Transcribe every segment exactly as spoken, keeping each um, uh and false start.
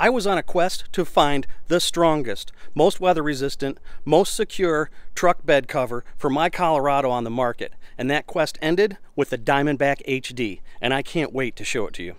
I was on a quest to find the strongest, most weather resistant, most secure truck bed cover for my Colorado on the market. And that quest ended with the Diamondback H D, and I can't wait to show it to you.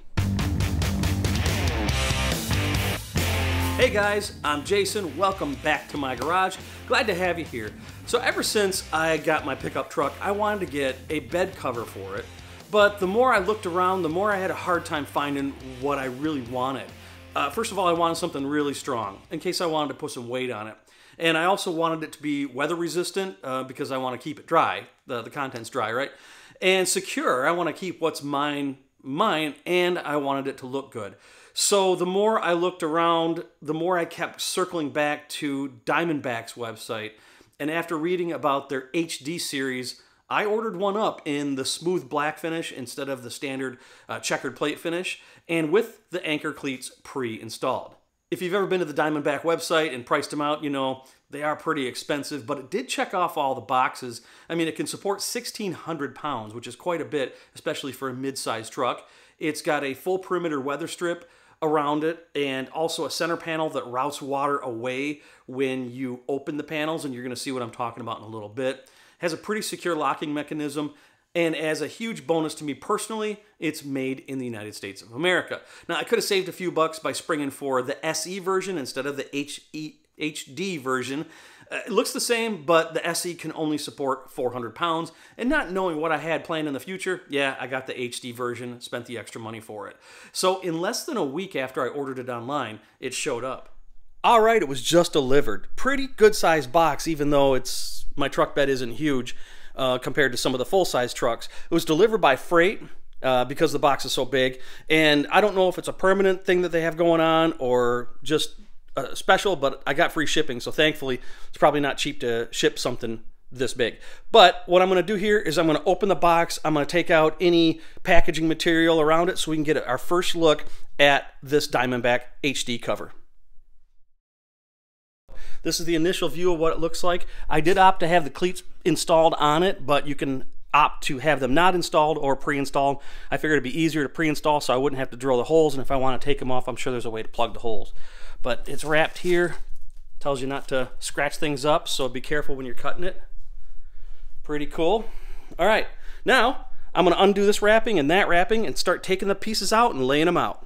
Hey guys, I'm Jason. Welcome back to my garage. Glad to have you here. So ever since I got my pickup truck, I wanted to get a bed cover for it. But the more I looked around, the more I had a hard time finding what I really wanted. Uh, first of all, I wanted something really strong in case I wanted to put some weight on it. And I also wanted it to be weather resistant uh, because I want to keep it dry, the, the contents dry, right? And secure, I want to keep what's mine mine, and I wanted it to look good. So the more I looked around, the more I kept circling back to Diamondback's website. And after reading about their H D series, I ordered one up in the smooth black finish instead of the standard uh, checkered plate finish, and with the anchor cleats pre-installed. If you've ever been to the Diamondback website and priced them out, you know, they are pretty expensive, but it did check off all the boxes. I mean, it can support sixteen hundred pounds, which is quite a bit, especially for a mid-sized truck. It's got a full perimeter weather strip around it, and also a center panel that routes water away when you open the panels, and you're gonna see what I'm talking about in a little bit. Has a pretty secure locking mechanism, and as a huge bonus to me personally, it's made in the United States of America. Now, I could have saved a few bucks by springing for the S E version instead of the H D version. Uh, it looks the same, but the S E can only support four hundred pounds, and not knowing what I had planned in the future, yeah, I got the H D version, spent the extra money for it. So in less than a week after I ordered it online, it showed up. All right, it was just delivered. Pretty good sized box, even though it's my truck bed isn't huge uh, compared to some of the full-size trucks. It was delivered by freight uh, because the box is so big. And I don't know if it's a permanent thing that they have going on or just uh, special, but I got free shipping. So thankfully, it's probably not cheap to ship something this big. But what I'm going to do here is I'm going to open the box. I'm going to take out any packaging material around it so we can get our first look at this Diamondback H D cover. This is the initial view of what it looks like. I did opt to have the cleats installed on it, but you can opt to have them not installed or pre-installed. I figured it'd be easier to pre-install so I wouldn't have to drill the holes, and if I want to take them off, I'm sure there's a way to plug the holes. But it's wrapped here. Tells you not to scratch things up, so be careful when you're cutting it. Pretty cool. All right, now I'm going to undo this wrapping and that wrapping and start taking the pieces out and laying them out.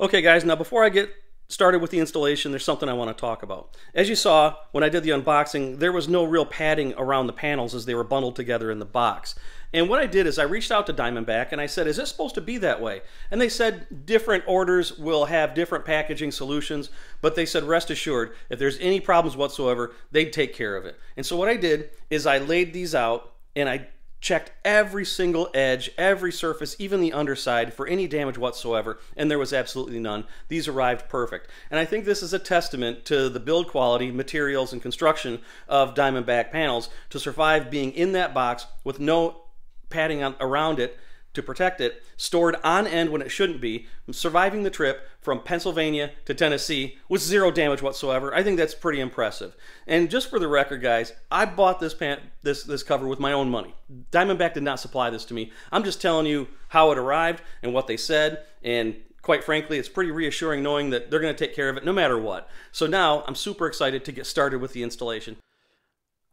Okay guys, now before I get started with the installation, there's something I want to talk about. As you saw when I did the unboxing, there was no real padding around the panels as they were bundled together in the box. And what I did is I reached out to Diamondback and I said, is this supposed to be that way? And they said different orders will have different packaging solutions, but they said rest assured, if there's any problems whatsoever, they'd take care of it. And so what I did is I laid these out and I checked every single edge, every surface, even the underside for any damage whatsoever, and there was absolutely none. These arrived perfect. And I think this is a testament to the build quality, materials, and construction of Diamondback panels to survive being in that box with no padding on, around it to protect it, stored on end when it shouldn't be, surviving the trip from Pennsylvania to Tennessee with zero damage whatsoever. I think that's pretty impressive. And just for the record, guys, I bought this pant, this, this cover with my own money. Diamondback did not supply this to me. I'm just telling you how it arrived and what they said, and quite frankly, it's pretty reassuring knowing that they're going to take care of it no matter what. So now I'm super excited to get started with the installation.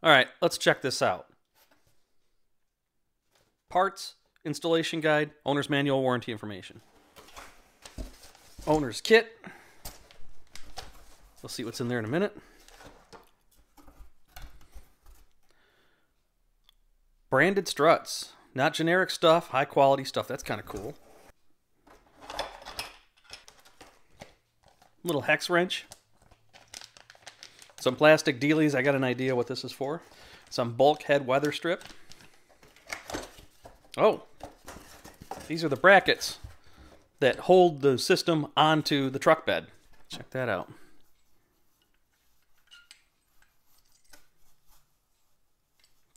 All right, let's check this out. Parts, installation guide, owner's manual, warranty information. Owner's kit. We'll see what's in there in a minute. Branded struts. Not generic stuff, high quality stuff. That's kind of cool. Little hex wrench. Some plastic dealies. I got an idea what this is for. Some bulkhead weather strip. Oh, these are the brackets that hold the system onto the truck bed. Check that out.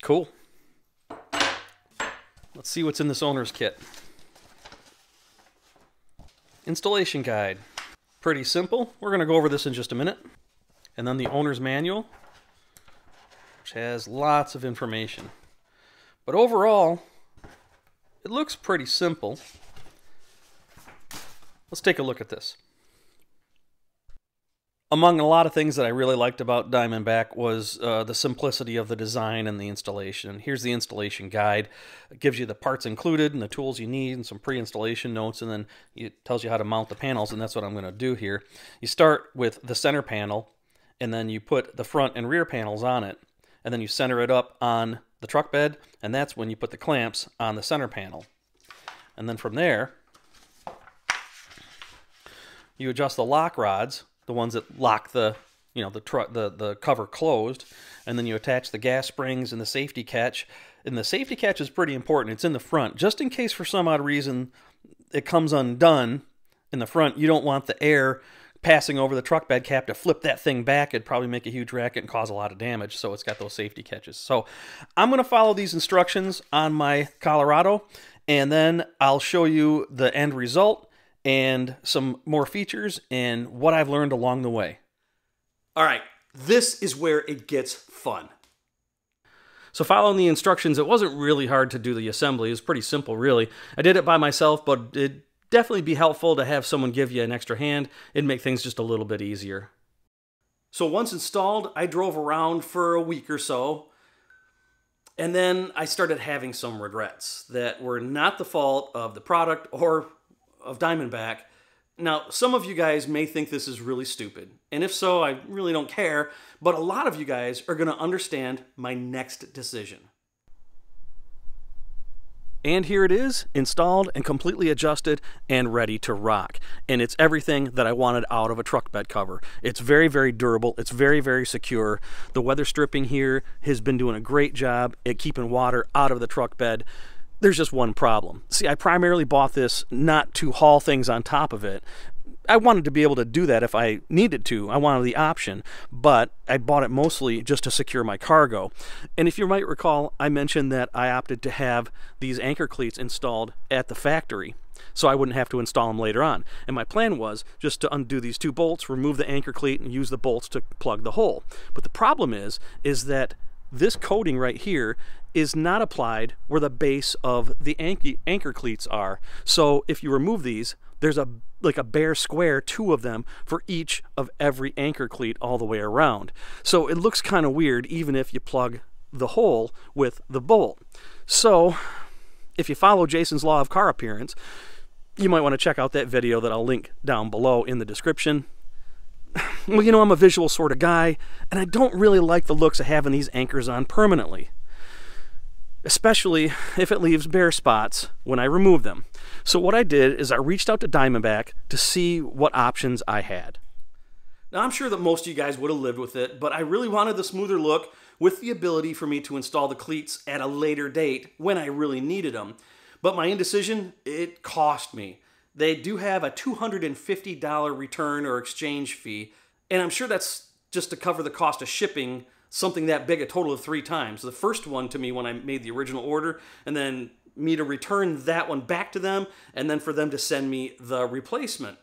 Cool. Let's see what's in this owner's kit. Installation guide. Pretty simple. We're going to go over this in just a minute. And then the owner's manual, which has lots of information. But overall, it looks pretty simple. Let's take a look at this. Among a lot of things that I really liked about Diamondback was uh, the simplicity of the design and the installation. Here's the installation guide. It gives you the parts included and the tools you need and some pre-installation notes, and then it tells you how to mount the panels, and that's what I'm going to do here. You start with the center panel, and then you put the front and rear panels on it, and then you center it up on the truck bed, and that's when you put the clamps on the center panel. And then from there, you adjust the lock rods, the ones that lock the, you know, the truck, the, the cover closed, and then you attach the gas springs and the safety catch. And the safety catch is pretty important. It's in the front, just in case for some odd reason it comes undone in the front. You don't want the air passing over the truck bed cap to flip that thing back. It'd probably make a huge racket and cause a lot of damage, so it's got those safety catches. So I'm going to follow these instructions on my Colorado, and then I'll show you the end result and some more features and what I've learned along the way. All right, this is where it gets fun. So following the instructions, it wasn't really hard to do the assembly. It was pretty simple, really. I did it by myself, but it'd definitely be helpful to have someone give you an extra hand. It'd make things just a little bit easier. So once installed, I drove around for a week or so, and then I started having some regrets that were not the fault of the product or of Diamondback. Now, some of you guys may think this is really stupid, and if so, I really don't care, but a lot of you guys are going to understand my next decision. And here it is, installed and completely adjusted and ready to rock. And it's everything that I wanted out of a truck bed cover. It's very, very durable. It's very, very secure. The weather stripping here has been doing a great job at keeping water out of the truck bed. There's just one problem. See, I primarily bought this not to haul things on top of it. I wanted to be able to do that if I needed to. I wanted the option, but I bought it mostly just to secure my cargo. And if you might recall, I mentioned that I opted to have these anchor cleats installed at the factory, so I wouldn't have to install them later on. And my plan was just to undo these two bolts, remove the anchor cleat, and use the bolts to plug the hole. But the problem is, is that this coating right here is not applied where the base of the anchor cleats are. So if you remove these, there's a like a bare square, two of them for each of every anchor cleat all the way around. So it looks kind of weird even if you plug the hole with the bolt. So if you follow Jason's law of car appearance, you might want to check out that video that I'll link down below in the description. Well, you know, I'm a visual sort of guy, and I don't really like the looks of having these anchors on permanently, especially if it leaves bare spots when I remove them. So what I did is I reached out to Diamondback to see what options I had. Now, I'm sure that most of you guys would have lived with it, but I really wanted the smoother look with the ability for me to install the cleats at a later date when I really needed them. But my indecision, it cost me. They do have a two hundred fifty dollar return or exchange fee, and I'm sure that's just to cover the cost of shipping something that big a total of three times. The first one to me when I made the original order, and then me to return that one back to them, and then for them to send me the replacement.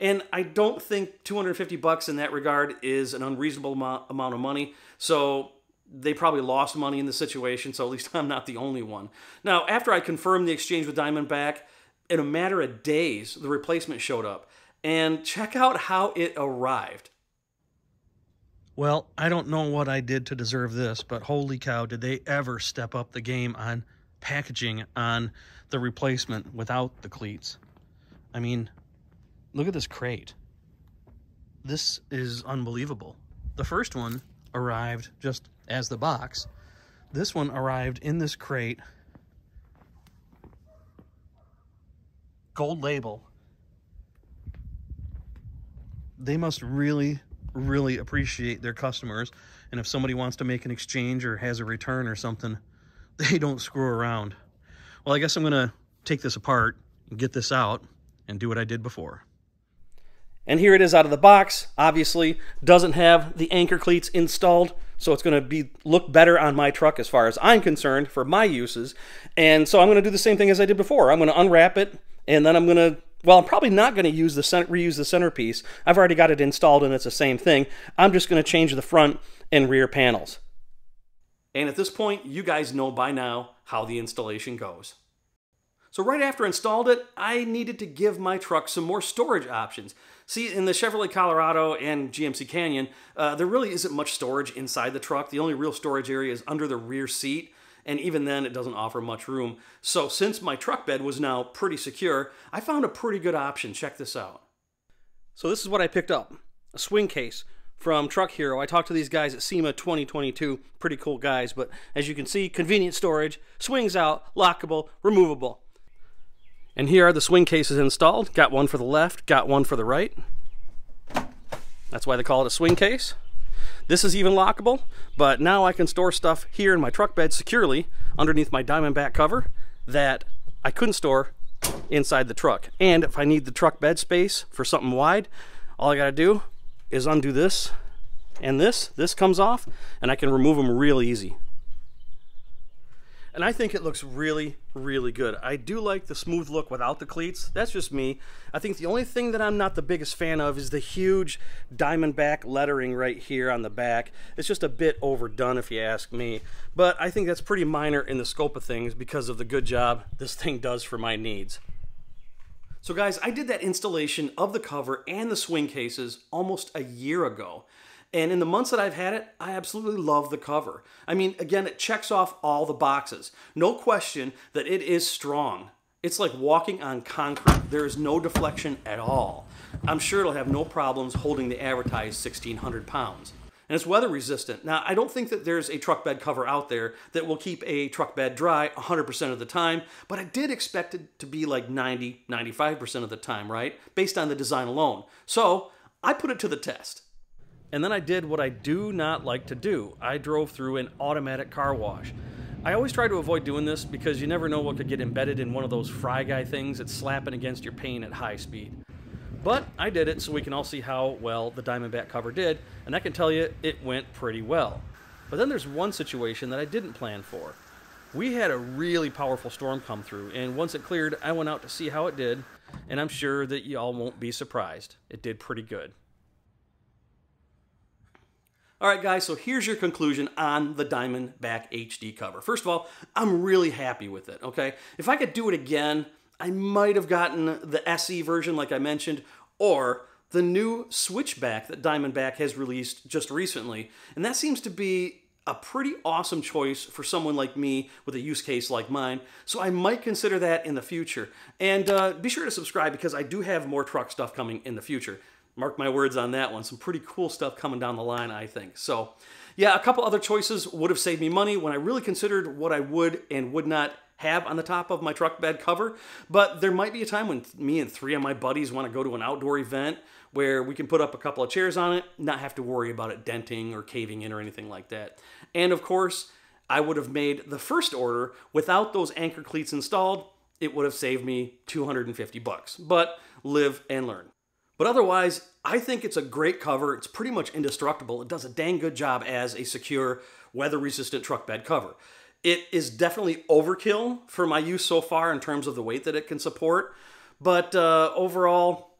And I don't think two hundred fifty bucks in that regard is an unreasonable amount of money, so they probably lost money in the situation, so at least I'm not the only one. Now, after I confirmed the exchange with Diamondback, in a matter of days, the replacement showed up. And check out how it arrived. Well, I don't know what I did to deserve this, but holy cow, did they ever step up the game on packaging on the replacement without the cleats. I mean, look at this crate. This is unbelievable. The first one arrived just as the box. This one arrived in this crate. Gold label. They must really, really appreciate their customers. And if somebody wants to make an exchange or has a return or something, they don't screw around. Well, I guess I'm going to take this apart and get this out and do what I did before. And here it is out of the box. Obviously, doesn't have the anchor cleats installed, so it's going to be look better on my truck as far as I'm concerned for my uses. And so I'm going to do the same thing as I did before. I'm going to unwrap it, and then I'm going to, well, I'm probably not going to use the center, reuse the centerpiece. I've already got it installed, and it's the same thing. I'm just going to change the front and rear panels. And at this point, you guys know by now how the installation goes. So right after I installed it, I needed to give my truck some more storage options. See, in the Chevrolet Colorado and G M C Canyon, uh, there really isn't much storage inside the truck. The only real storage area is under the rear seat, and even then it doesn't offer much room. So since my truck bed was now pretty secure, I found a pretty good option. Check this out. So this is what I picked up, a swing case from Truck Hero. I talked to these guys at SEMA twenty twenty-two, pretty cool guys, but as you can see, convenient storage, swings out, lockable, removable. And here are the swing cases installed. Got one for the left, got one for the right. That's why they call it a swing case. This is even lockable, but now I can store stuff here in my truck bed securely underneath my Diamondback cover that I couldn't store inside the truck. And if I need the truck bed space for something wide, all I gotta do is undo this and this. This comes off and I can remove them real easy. And I think it looks really, really good. I do like the smooth look without the cleats. That's just me. I think the only thing that I'm not the biggest fan of is the huge Diamondback lettering right here on the back. It's just a bit overdone if you ask me. But I think that's pretty minor in the scope of things because of the good job this thing does for my needs. So guys, I did that installation of the cover and the swing cases almost a year ago. And in the months that I've had it, I absolutely love the cover. I mean, again, it checks off all the boxes. No question that it is strong. It's like walking on concrete. There is no deflection at all. I'm sure it'll have no problems holding the advertised sixteen hundred pounds. And it's weather resistant. Now, I don't think that there's a truck bed cover out there that will keep a truck bed dry one hundred percent of the time, but I did expect it to be like ninety, ninety-five percent of the time, right? Based on the design alone. So I put it to the test. And then I did what I do not like to do. I drove through an automatic car wash. I always try to avoid doing this because you never know what could get embedded in one of those fry guy things that's slapping against your paint at high speed. But I did it so we can all see how well the Diamondback cover did, and I can tell you it went pretty well. But then there's one situation that I didn't plan for. We had a really powerful storm come through, and once it cleared, I went out to see how it did, and I'm sure that y'all won't be surprised. It did pretty good. All right, guys, so here's your conclusion on the Diamondback H D cover. First of all, I'm really happy with it, okay? If I could do it again, I might have gotten the S E version like I mentioned, or the new Switchback that Diamondback has released just recently. And that seems to be a pretty awesome choice for someone like me with a use case like mine. So I might consider that in the future. And uh, be sure to subscribe because I do have more truck stuff coming in the future. Mark my words on that one. Some pretty cool stuff coming down the line, I think. So yeah, a couple other choices would have saved me money when I really considered what I would and would not have on the top of my truck bed cover, but there might be a time when me and three of my buddies want to go to an outdoor event where we can put up a couple of chairs on it, not have to worry about it denting or caving in or anything like that. And of course, I would have made the first order without those anchor cleats installed. It would have saved me two hundred fifty bucks, but live and learn. But otherwise, I think it's a great cover. It's pretty much indestructible. It does a dang good job as a secure, weather-resistant truck bed cover. It is definitely overkill for my use so far in terms of the weight that it can support. But uh, overall,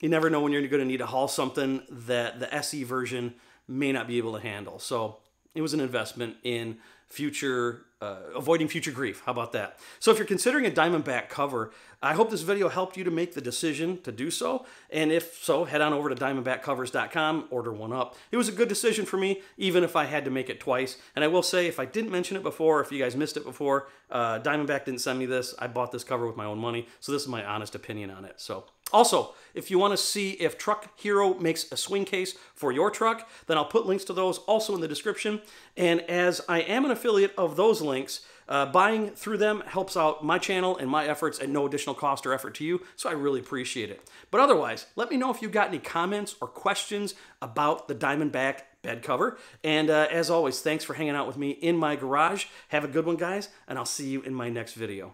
you never know when you're going to need to haul something that the S E version may not be able to handle. So it was an investment in future, uh, avoiding future grief. How about that? So if you're considering a Diamondback cover, I hope this video helped you to make the decision to do so. And if so, head on over to diamondback covers dot com, order one up. It was a good decision for me, even if I had to make it twice. And I will say, if I didn't mention it before, if you guys missed it before, uh, Diamondback didn't send me this. I bought this cover with my own money. So this is my honest opinion on it. So also, if you want to see if Truck Hero makes a swing case for your truck, then I'll put links to those also in the description. And as I am an affiliate of those links, uh, buying through them helps out my channel and my efforts at no additional cost or effort to you, so I really appreciate it. But otherwise, let me know if you've got any comments or questions about the Diamondback bed cover. And uh, as always, thanks for hanging out with me in my garage. Have a good one, guys, and I'll see you in my next video.